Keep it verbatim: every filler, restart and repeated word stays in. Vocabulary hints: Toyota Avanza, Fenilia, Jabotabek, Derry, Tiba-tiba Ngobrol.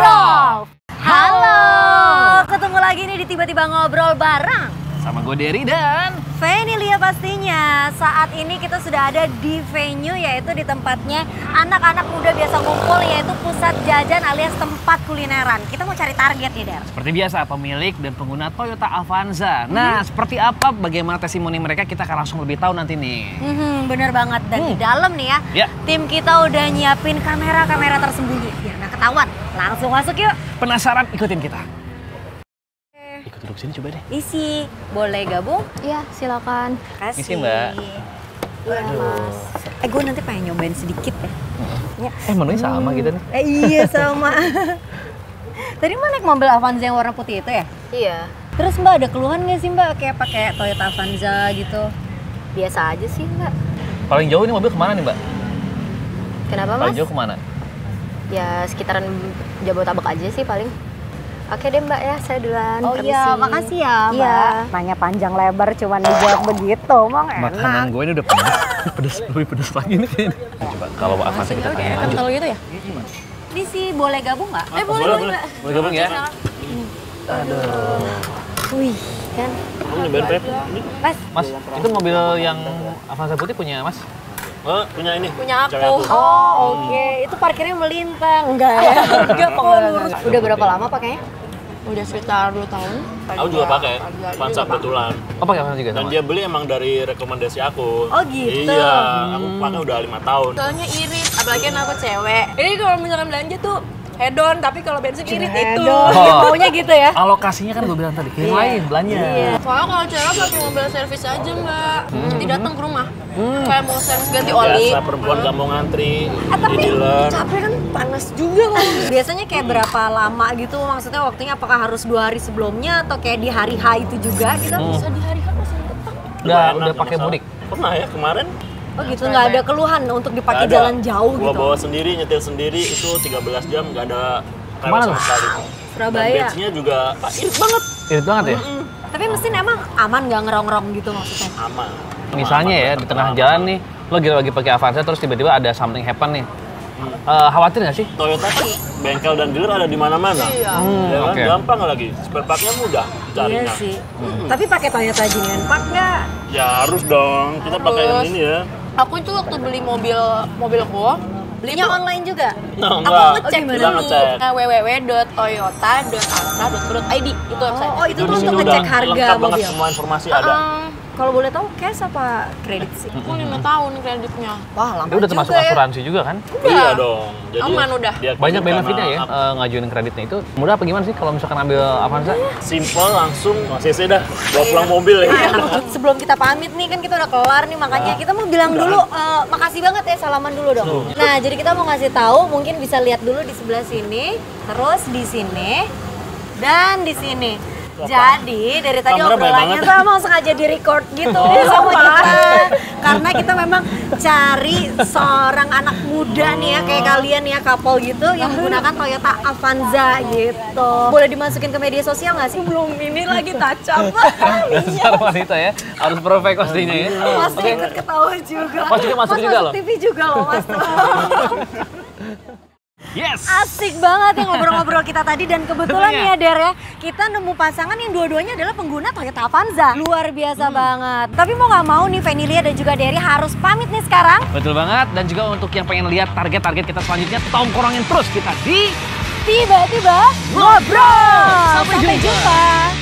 Ngobrol. Halo, ketemu lagi nih di Tiba-tiba Ngobrol bareng sama gue Derry dan Fenilia pastinya. Saat ini kita sudah ada di venue, yaitu di tempatnya anak-anak muda biasa ngumpul, yaitu pusat jajan alias tempat kulineran. Kita mau cari target nih, Der. Seperti biasa, pemilik dan pengguna Toyota Avanza. Nah, mm-hmm. seperti apa, bagaimana testimoni mereka, kita akan langsung lebih tahu nanti nih. Mm-hmm, bener banget, dan mm. di dalam nih ya, yeah. tim kita udah nyiapin kamera-kamera tersembunyi. Biar nggak ketahuan, langsung masuk yuk. Penasaran? Ikutin kita. Duduk sini coba deh. Isi, boleh gabung? Iya, silakan. Kasih. Isi Mbak. Iya Mas. Eh, gue nanti pengen nyobain sedikit ya. ya. Eh, menunya sama hmm. gitu nih. Eh, iya sama. Tadi Mbak naik mobil Avanza yang warna putih itu ya? Iya. Terus Mbak ada keluhan nggak sih Mbak kayak pakai Toyota Avanza gitu? Biasa aja sih Mbak. Paling jauh ini mobil kemana nih Mbak? Kenapa Mas? Paling jauh kemana? Ya sekitaran Jabotabek aja sih paling. Oke deh Mbak ya, saya duluan. Oh permisi. Iya, makasih ya Mbak. Iya. Nanya panjang lebar cuman dijawab begitu, emang enak. Makanan gue ini udah pedas, pedas lebih pedas lagi nih kayaknya. Coba kalau Avanza kita tanya lanjut. Kalau gitu ya? Ini sih boleh gabung nggak? Eh boleh, boleh, boleh. Boleh gabung ya? Aduh. Wih, kan. Mas, Mas, itu mobil yang Avanza putih punya Mas? Oh, punya ini. Punya aku. aku. Oh, oke. Okay. Itu parkirnya melintang. Enggak ya? Enggak, lurus. Udah berapa lama pakainya? Udah sekitar dua tahun. Aku juga pakai. Avanza betulan. Oh, pakai Avanza juga. Dan dia beli emang dari rekomendasi aku. Oh, gitu. Iya, aku pakai udah lima tahun. Soalnya irit, apalagi aku cewek. Ini kalau misalkan belanja tuh hedon, tapi kalau bensin irit itu. Oh. Maunya gitu ya. Alokasinya kan gue bilang tadi, yang lain belanja. Iya. Soalnya kalau cewek pakai mobil servis aja, Mbak. Hmm. Tidak datang ke rumah. Hmm. Kayak mau servis ganti oli. Biasa perempuan hmm. gak mau ngantri ah, di dealer. Tapi capek kan, panas juga loh. Biasanya kayak berapa lama gitu, maksudnya waktunya apakah harus dua hari sebelumnya atau kayak di hari H itu juga? Kita hmm. bisa di hari H masih tetap. Udah, udah pakai mudik? Pernah ya, kemarin. Oh gitu, nggak ada keluhan untuk dipakai jalan jauh gitu? Gua bawa sendiri, nyetir sendiri, itu tiga belas jam nggak ada rewel sama sekali. Surabaya. Dan bensinnya juga irit banget. Irit banget ya? Mm-mm. Tapi mesin emang aman nggak ngerong-ngerong gitu maksudnya? Aman. Misalnya aman, ya, aman, di tengah aman. jalan nih, lo lagi-lagi pakai Avanza terus tiba-tiba ada something happen nih. Hmm. Uh, khawatir nggak sih? Toyota kan bengkel dan dealer ada di mana-mana. Iya. Hmm, ya kan? okay. Gampang lagi, spare part-nya mudah carinya. Iya sih. Hmm. Tapi pakai Toyota Genuine Part nggak? Ya harus dong, kita pakai yang ini ya. Aku itu waktu beli mobil mobilku, belinya online juga. No, aku ngecek oh, dulu ke w w w dot toyota dot co dot i d. Itu website. Oh, itu tuh untuk ngecek harga mobil. Semua informasi uh, ada. Kalau boleh tahu cash apa kredit sih? Aku lima tahun kreditnya. Wah, lama juga. Udah termasuk ya. Asuransi juga kan? Udah. Iya dong. Jadi aman udah. Banyak benefitnya ya uh, ngajuin kreditnya itu. Mudah apa gimana sih kalau misalkan ambil Avanza? Simple, langsung C C dah. Bawa pulang mobil ya. Nah, sebelum kita pamit nih kan kita udah kelar nih, makanya kita mau bilang udah. dulu uh, makasih banget ya, salaman dulu dong. Duh. Nah, jadi kita mau ngasih tahu, mungkin bisa lihat dulu di sebelah sini, terus di sini dan di sini. Jadi dari tadi Kamera obrolannya tuh emang sengaja di-record gitu oh, sama kita. Karena kita memang cari seorang anak muda nih ya, kayak kalian ya, couple gitu yang menggunakan Toyota Avanza gitu. Boleh dimasukin ke media sosial nggak sih? Belum ini lagi touch up. Dasar wanita ya, harus perfect pastinya ya. Mas okay. ikut ketawa juga. Mas juga masuk, Mas juga masuk loh. T V juga loh Mas. Yes. Asik banget yang ngobrol-ngobrol kita tadi, dan kebetulan nih ya Der ya, kita nemu pasangan yang dua-duanya adalah pengguna Toyota Avanza. Luar biasa hmm. banget. Tapi mau gak mau nih Fenilia dan juga Derry harus pamit nih sekarang. Betul banget, dan juga untuk yang pengen lihat target-target kita selanjutnya, tongkrongin terus kita di Tiba-tiba Ngobrol. Sampai, Sampai jumpa. jumpa.